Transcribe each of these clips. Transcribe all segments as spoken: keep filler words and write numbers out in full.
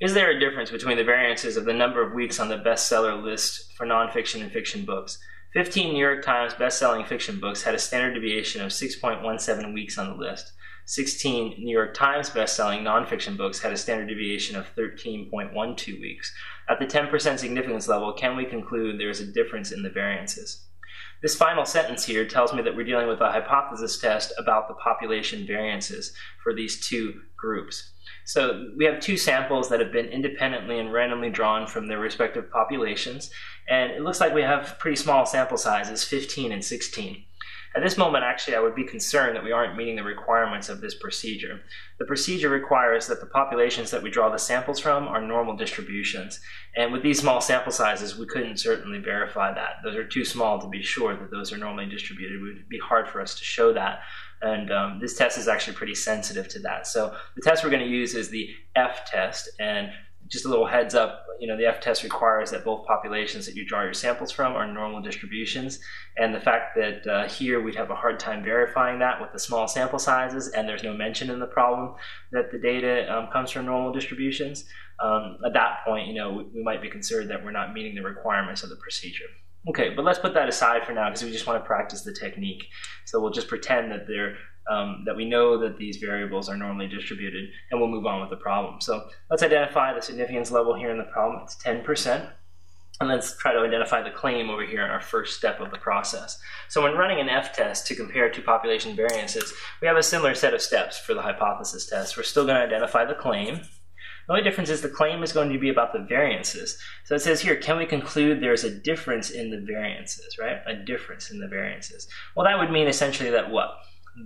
Is there a difference between the variances of the number of weeks on the bestseller list for nonfiction and fiction books? fifteen New York Times best-selling fiction books had a standard deviation of six point one seven weeks on the list. sixteen New York Times best-selling nonfiction books had a standard deviation of thirteen point one two weeks. At the ten percent significance level, can we conclude there is a difference in the variances? This final sentence here tells me that we're dealing with a hypothesis test about the population variances for these two groups. So we have two samples that have been independently and randomly drawn from their respective populations, and it looks like we have pretty small sample sizes, fifteen and sixteen. At this moment, actually, I would be concerned that we aren't meeting the requirements of this procedure. The procedure requires that the populations that we draw the samples from are normal distributions, and with these small sample sizes, we couldn't certainly verify that. Those are too small to be sure that those are normally distributed. It would be hard for us to show that, and um, this test is actually pretty sensitive to that. So the test we're going to use is the F test, and just a little heads up, you know, the F test requires that both populations that you draw your samples from are normal distributions, and the fact that uh, here we'd have a hard time verifying that with the small sample sizes, and there's no mention in the problem that the data um, comes from normal distributions, um, at that point, you know, we, we might be concerned that we're not meeting the requirements of the procedure. Okay, but let's put that aside for now because we just want to practice the technique. So we'll just pretend that they're Um, that we know that these variables are normally distributed, and we'll move on with the problem. So let's identify the significance level here in the problem. It's ten percent. And let's try to identify the claim over here in our first step of the process. So when running an F test to compare two population variances, we have a similar set of steps for the hypothesis test. We're still going to identify the claim. The only difference is the claim is going to be about the variances. So it says here, can we conclude there's a difference in the variances, right? A difference in the variances. Well, that would mean essentially that what?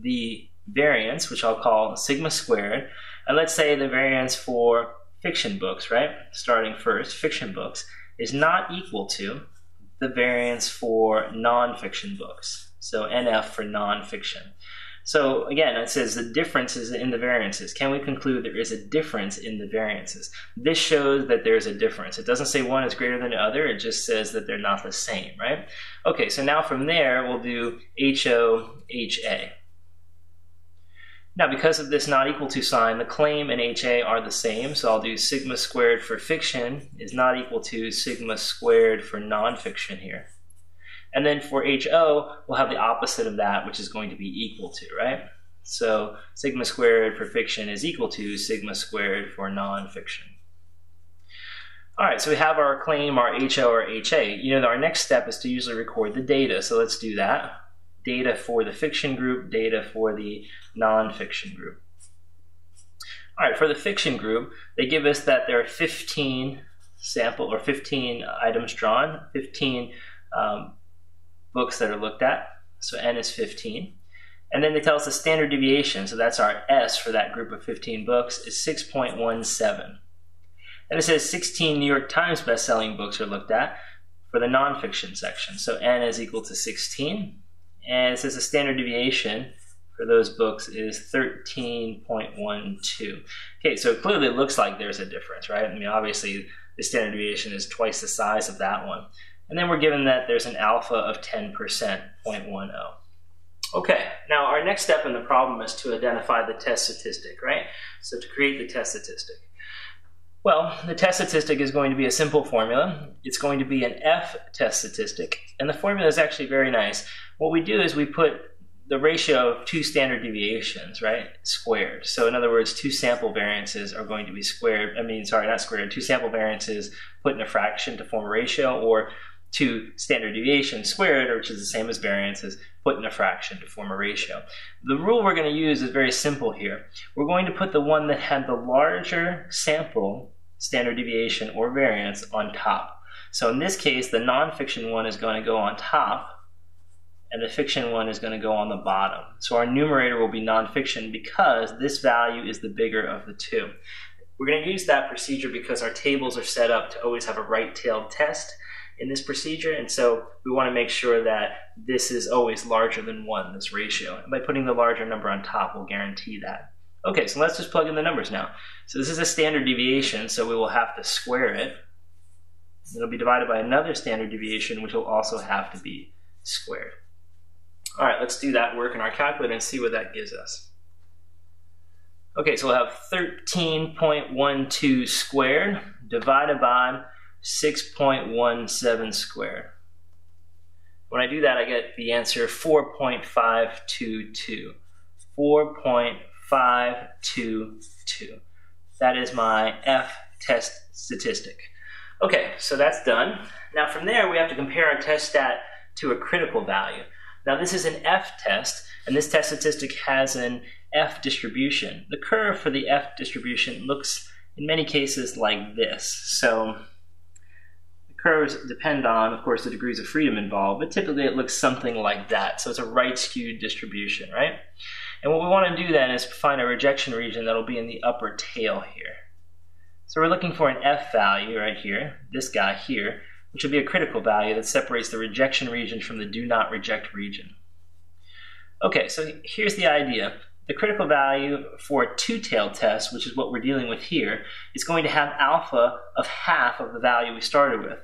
The variance, which I'll call sigma squared, and let's say the variance for fiction books, right, starting first, fiction books, is not equal to the variance for non-fiction books, so N F for non-fiction. So again, it says the difference is in the variances. Can we conclude there is a difference in the variances? This shows that there's a difference. It doesn't say one is greater than the other, it just says that they're not the same, right? Okay, so now from there, we'll do H O H A. Now, because of this not equal to sign, the claim and H A are the same, so I'll do sigma squared for fiction is not equal to sigma squared for nonfiction here. And then for H O, we'll have the opposite of that, which is going to be equal to, right? So sigma squared for fiction is equal to sigma squared for nonfiction. All right, so we have our claim, our H O, or H A. You know, our next step is to usually record the data, so let's do that. Data for the fiction group, data for the non-fiction group. All right, for the fiction group, they give us that there are fifteen sample or fifteen items drawn, fifteen um, books that are looked at, so N is fifteen. And then they tell us the standard deviation, so that's our S for that group of fifteen books, is six point one seven. And it says sixteen New York Times best-selling books are looked at for the non-fiction section, so N is equal to sixteen. And it says the standard deviation for those books is thirteen point one two. Okay, so clearly it looks like there's a difference, right? I mean, obviously the standard deviation is twice the size of that one. And then we're given that there's an alpha of ten percent, zero point one zero. Okay, now our next step in the problem is to identify the test statistic, right? So to create the test statistic. Well, the test statistic is going to be a simple formula. It's going to be an F test statistic, and the formula is actually very nice. What we do is we put the ratio of two standard deviations, right, squared. So in other words, two sample variances are going to be squared, I mean, sorry, not squared, two sample variances put in a fraction to form a ratio, or two standard deviations squared, which is the same as variances, put in a fraction to form a ratio. The rule we're going to use is very simple here. We're going to put the one that had the larger sample standard deviation or variance on top. So in this case, the nonfiction one is going to go on top, and the fiction one is going to go on the bottom. So our numerator will be nonfiction because this value is the bigger of the two. We're going to use that procedure because our tables are set up to always have a right-tailed test in this procedure, and so we want to make sure that this is always larger than one, this ratio. And by putting the larger number on top, we'll guarantee that. Okay, so let's just plug in the numbers now. So this is a standard deviation, so we will have to square it. It'll be divided by another standard deviation, which will also have to be squared. All right, let's do that work in our calculator and see what that gives us. Okay, so we'll have thirteen point one two squared divided by six point one seven squared. When I do that, I get the answer four point five two two. four point five two two. That is my F test statistic. Okay, so that's done. Now from there, we have to compare our test stat to a critical value. Now this is an F test, and this test statistic has an F distribution. The curve for the F distribution looks, in many cases, like this. So the curves depend on, of course, the degrees of freedom involved, but typically it looks something like that. So it's a right-skewed distribution, right? And what we want to do then is find a rejection region that'll be in the upper tail here. So we're looking for an F value right here, this guy here, which would be a critical value that separates the rejection region from the do not reject region. Okay, so here's the idea. The critical value for a two-tailed test, which is what we're dealing with here, is going to have alpha of half of the value we started with.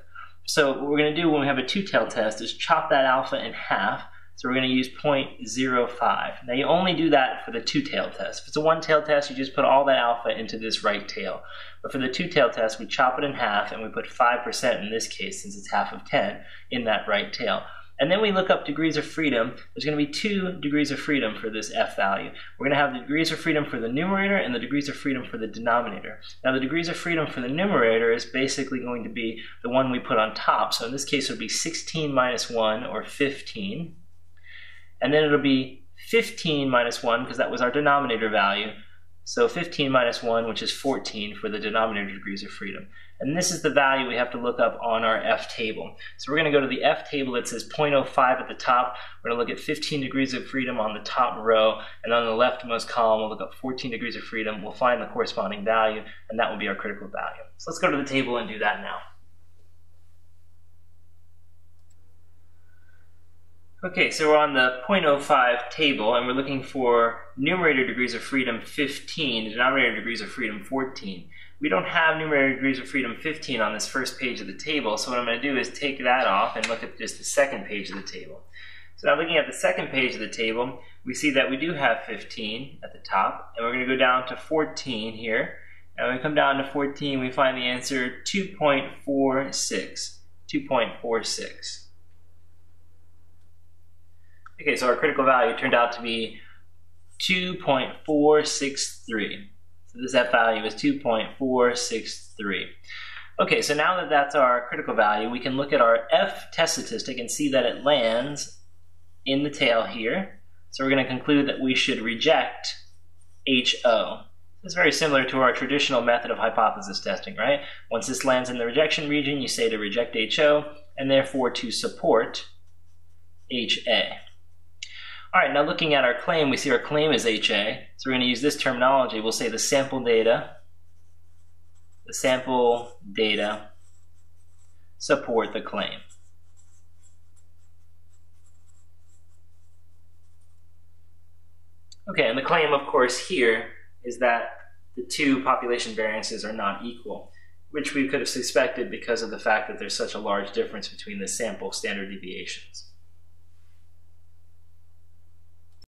So what we're going to do when we have a two-tailed test is chop that alpha in half. So we're going to use zero point zero five. Now you only do that for the two-tailed test. If it's a one-tailed test, you just put all that alpha into this right tail. But for the two-tailed test, we chop it in half and we put five percent in this case, since it's half of ten, in that right tail. And then we look up degrees of freedom. There's going to be two degrees of freedom for this F value. We're going to have the degrees of freedom for the numerator and the degrees of freedom for the denominator. Now the degrees of freedom for the numerator is basically going to be the one we put on top. So in this case it would be sixteen minus one, or fifteen. And then it'll be fifteen minus one, because that was our denominator value. So fifteen minus one, which is fourteen for the denominator degrees of freedom. And this is the value we have to look up on our F table. So we're going to go to the F table that says zero point zero five at the top. We're going to look at fifteen degrees of freedom on the top row. And on the leftmost column, we'll look up fourteen degrees of freedom. We'll find the corresponding value, and that will be our critical value. So let's go to the table and do that now. Okay, so we're on the zero point zero five table, and we're looking for numerator degrees of freedom fifteen, denominator degrees of freedom fourteen. We don't have numerator degrees of freedom fifteen on this first page of the table, so what I'm going to do is take that off and look at just the second page of the table. So now looking at the second page of the table, we see that we do have fifteen at the top, and we're going to go down to fourteen here. And when we come down to fourteen, we find the answer two point four six. two point four six. Okay, so our critical value turned out to be two point four six three. So this F value is two point four six three. Okay, so now that that's our critical value, we can look at our F test statistic and see that it lands in the tail here. So we're going to conclude that we should reject H O. It's very similar to our traditional method of hypothesis testing, right? Once this lands in the rejection region, you say to reject H O, and therefore to support H A. All right, now looking at our claim, we see our claim is H A, so we're going to use this terminology. We'll say the sample data, the sample data support the claim. Okay, and the claim, of course, here is that the two population variances are not equal, which we could have suspected because of the fact that there's such a large difference between the sample standard deviations.